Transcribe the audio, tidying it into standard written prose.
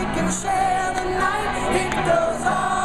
we can share the night. It goes on.